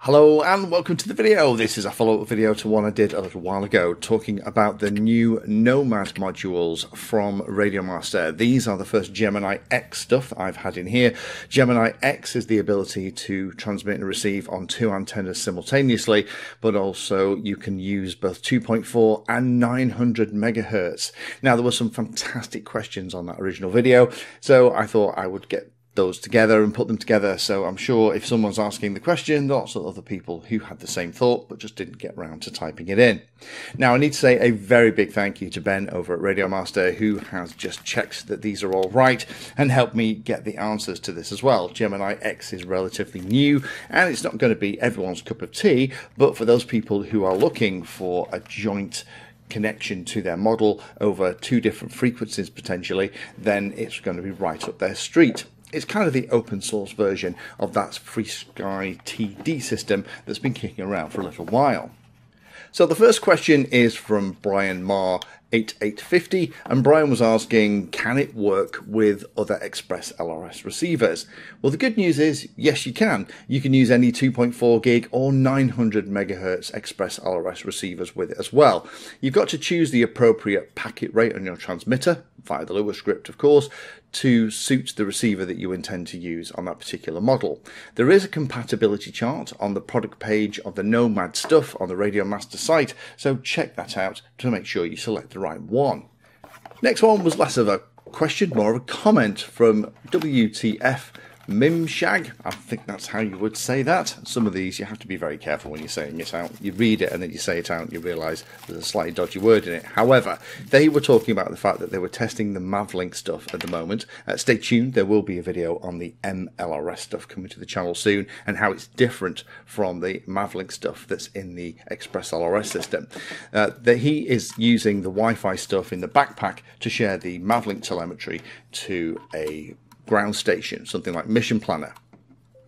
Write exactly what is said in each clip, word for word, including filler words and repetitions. Hello and welcome to the video. This is a follow-up video to one I did a little while ago talking about the new NOMAD modules from RadioMaster. These are the first Gemini X stuff I've had in here. Gemini X is the ability to transmit and receive on two antennas simultaneously, but also you can use both two point four and nine hundred megahertz. Now, there were some fantastic questions on that original video, so I thought I would get those together and put them together. So I'm sure if someone's asking the question, lots of other people who had the same thought but just didn't get round to typing it in. Now, I need to say a very big thank you to Ben over at RadioMaster, who has just checked that these are all right and helped me get the answers to this as well. Gemini X is relatively new and it's not going to be everyone's cup of tea, but for those people who are looking for a joint connection to their model over two different frequencies potentially, then it's going to be right up their street. It's kind of the open source version of that FreeSky T D system that's been kicking around for a little while. So the first question is from Brian Maher, eighty-eight fifty, and Brian was asking, can it work with other Express L R S receivers? Well, the good news is, yes, you can. You can use any two point four gig or nine hundred megahertz Express L R S receivers with it as well. You've got to choose the appropriate packet rate on your transmitter, via the Lua script, of course, to suit the receiver that you intend to use on that particular model. There is a compatibility chart on the product page of the NOMAD stuff on the RadioMaster site, so check that out to make sure you select the right one. Next one was less of a question, more of a comment from W T F Mimshag. I think that's how you would say that. Some of these you have to be very careful when you're saying it out. You read it and then you say it out and you realise there's a slightly dodgy word in it. However, they were talking about the fact that they were testing the Mavlink stuff at the moment. Uh, stay tuned, there will be a video on the M L R S stuff coming to the channel soon and how it's different from the Mavlink stuff that's in the Express L R S system. Uh, that he is using the Wi-Fi stuff in the backpack to share the Mavlink telemetry to a ground station, something like Mission Planner.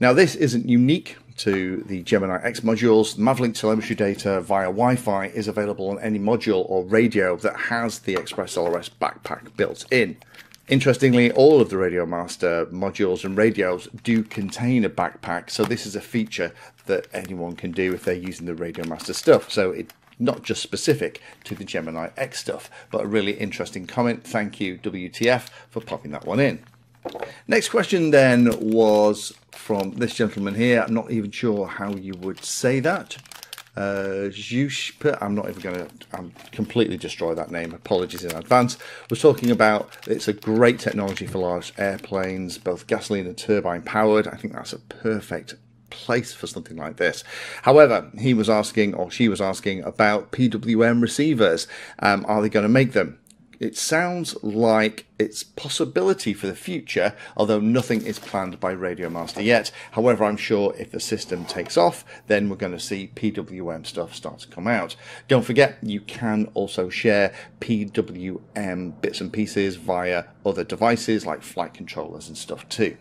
Now, this isn't unique to the Gemini X modules. Mavlink telemetry data via Wi-Fi is available on any module or radio that has the Express L R S backpack built in. Interestingly, all of the RadioMaster modules and radios do contain a backpack, so this is a feature that anyone can do if they're using the RadioMaster stuff. So it not just specific to the Gemini X stuff, but a really interesting comment. Thank you, W T F, for popping that one in. Next question then was from this gentleman here. I'm not even sure how you would say that. Uh, I'm not even going to I'm completely destroy that name. Apologies in advance. We're talking about it's a great technology for large airplanes, both gasoline and turbine powered. I think that's a perfect place for something like this. However, he was asking, or she was asking, about P W M receivers. Um, are they going to make them? It sounds like it's possibility for the future, although nothing is planned by RadioMaster yet. However, I'm sure if the system takes off, then we're going to see P W M stuff start to come out. Don't forget, you can also share P W M bits and pieces via other devices like flight controllers and stuff too.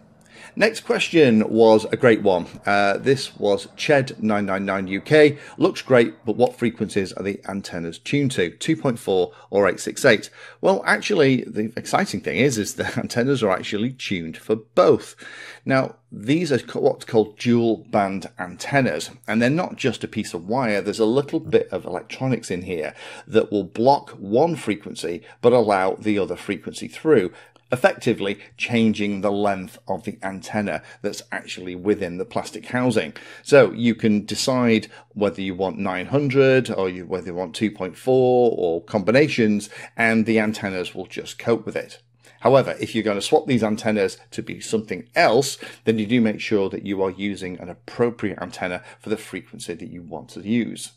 Next question was a great one. Uh, this was C H E D nine nine nine U K. Looks great, but what frequencies are the antennas tuned to? two point four or eight six eight? Well, actually, the exciting thing is, is the antennas are actually tuned for both. Now, these are what's called dual band antennas, and they're not just a piece of wire. There's a little bit of electronics in here that will block one frequency but allow the other frequency through, effectively changing the length of the antenna that's actually within the plastic housing. So you can decide whether you want nine hundred or you, whether you want two point four or combinations, and the antennas will just cope with it. However, if you're going to swap these antennas to be something else, then you do make sure that you are using an appropriate antenna for the frequency that you want to use.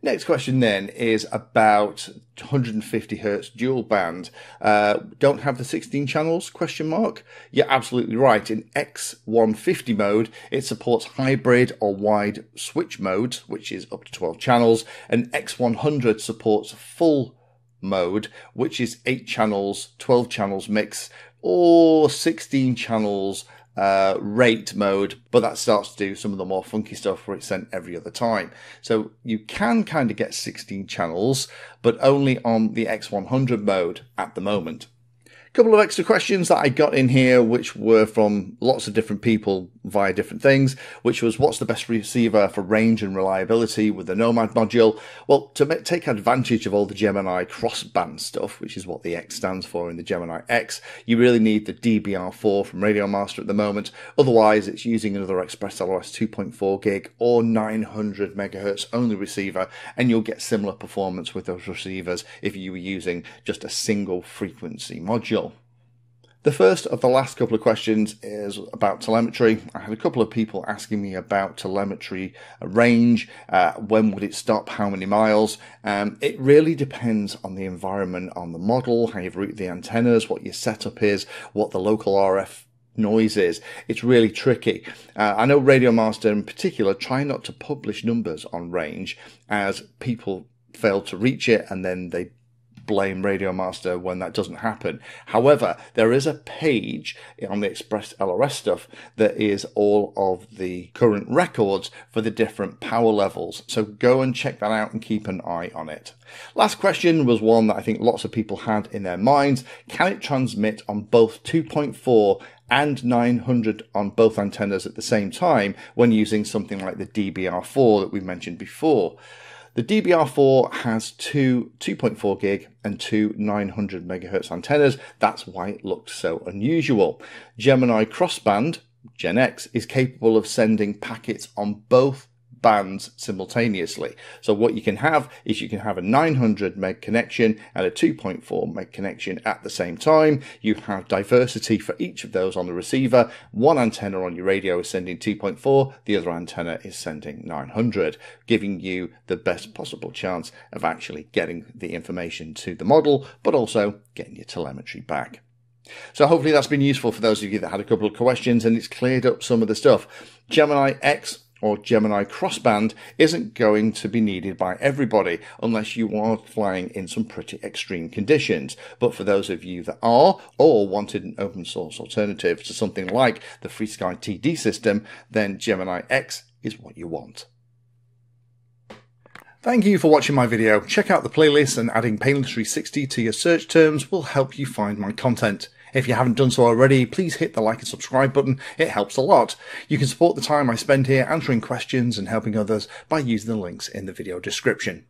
Next question then is about one hundred fifty hertz dual band. Uh, don't have the sixteen channels, question mark? You're absolutely right. In X one fifty mode, it supports hybrid or wide switch mode, which is up to twelve channels, and X one hundred supports full mode, which is eight channels, twelve channels mix, or sixteen channels Uh, rate mode, but that starts to do some of the more funky stuff where it's sent every other time. So you can kind of get sixteen channels, but only on the X one hundred mode at the moment. A couple of extra questions that I got in here, which were from lots of different people via different things, which was what's the best receiver for range and reliability with the NOMAD module. Well, to make, take advantage of all the Gemini crossband stuff, which is what the X stands for in the Gemini X, you really need the D B R four from RadioMaster at the moment. Otherwise, it's using another Express L R S two point four gig or nine hundred megahertz only receiver, and you'll get similar performance with those receivers if you were using just a single frequency module. The first of the last couple of questions is about telemetry. I had a couple of people asking me about telemetry range, uh, when would it stop, how many miles. Um, it really depends on the environment, on the model, how you've routed the antennas, what your setup is, what the local R F noise is. It's really tricky. Uh, I know RadioMaster in particular try not to publish numbers on range as people fail to reach it and then they blame RadioMaster when that doesn't happen. However, there is a page on the Express L R S stuff that is all of the current records for the different power levels. So go and check that out and keep an eye on it. Last question was one that I think lots of people had in their minds. Can it transmit on both two point four and nine hundred on both antennas at the same time when using something like the D B R four that we mentioned before? The D B R four has two two point four gig and two nine hundred megahertz antennas. That's why it looks so unusual. Gemini crossband, Gen X, is capable of sending packets on both bands simultaneously. So what you can have is you can have a nine hundred meg connection and a two point four meg connection at the same time. You have diversity for each of those on the receiver. One antenna on your radio is sending two point four, the other antenna is sending nine hundred, giving you the best possible chance of actually getting the information to the model, but also getting your telemetry back. So hopefully that's been useful for those of you that had a couple of questions and it's cleared up some of the stuff. Gemini X or Gemini crossband isn't going to be needed by everybody unless you are flying in some pretty extreme conditions. But for those of you that are or wanted an open source alternative to something like the FreeSky T D system, then Gemini X is what you want. Thank you for watching my video. Check out the playlist, and adding Painless three sixty to your search terms will help you find my content. If you haven't done so already, please hit the like and subscribe button, it helps a lot. You can support the time I spend here answering questions and helping others by using the links in the video description.